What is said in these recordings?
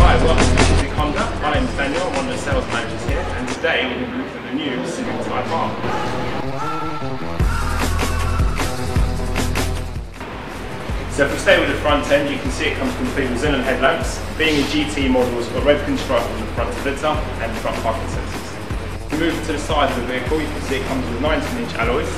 Hi, welcome to Chiswick Honda. My name is Daniel, I'm one of the sales managers here, and today we're going to look at the new Civic Type R. So if we stay with the front end, you can see it comes complete with xenon headlamps. Being a GT model, it's got red pinstripe on the front splitter and front parking sensors. If we move to the side of the vehicle, you can see it comes with 19-inch alloys,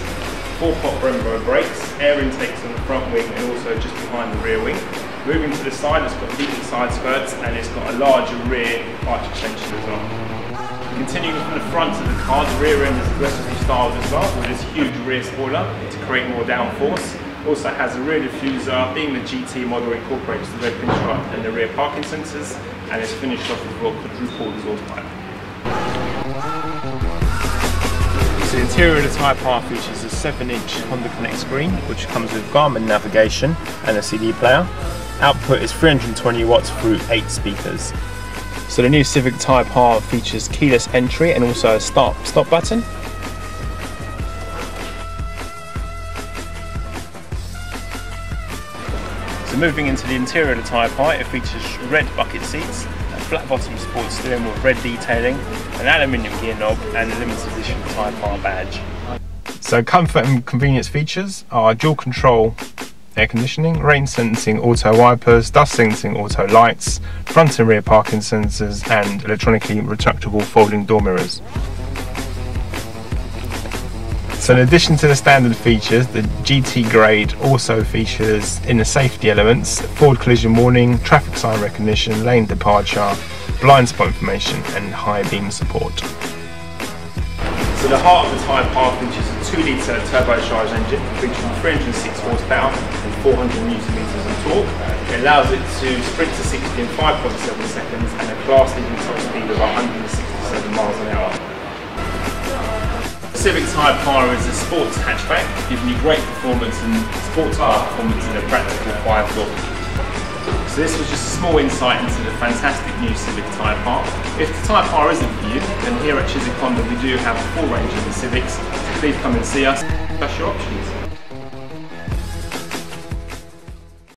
4-pot Brembo brakes, air intakes on the front wing and also just behind the rear wing. Moving to the side, it's got heated side skirts and it's got a larger rear arch extension as well. Continuing from the front of the car, the rear end is aggressively styled as well with this huge rear spoiler to create more downforce. Also has a rear diffuser. Being the GT model, incorporates the red pinstripe and the rear parking sensors, and it's finished off with a quadruple exhaust pipe. So the interior of the Type R features a 7-inch Honda Connect screen, which comes with Garmin navigation and a CD player. Output is 320 watts through 8 speakers. So the new Civic Type R features keyless entry and also a stop button. So moving into the interior of the Type R, it features red bucket seats, a flat bottom sports steering with red detailing, an aluminium gear knob and a limited edition Type R badge. So comfort and convenience features are dual control air conditioning, rain sensing auto wipers, dust sensing auto lights, front and rear parking sensors and electronically retractable folding door mirrors. So in addition to the standard features, the GT grade also features inner safety elements, forward collision warning, traffic sign recognition, lane departure, blind spot information and high beam support. So the heart of the Type R features a 2-litre turbocharged engine featuring 306 horsepower and 400 newton-meters of torque. It allows it to sprint to 60 in 5.7 seconds and a class-leading top speed of 167 miles an hour. Civic Type R is a sports hatchback, giving you great performance and sports car performance in a practical 5-door. So this was just a small insight into the fantastic new Civic Type R. If the Type R isn't for you, then here at Chiswick Honda we do have a full range of the Civics. Please come and see us, discuss your options.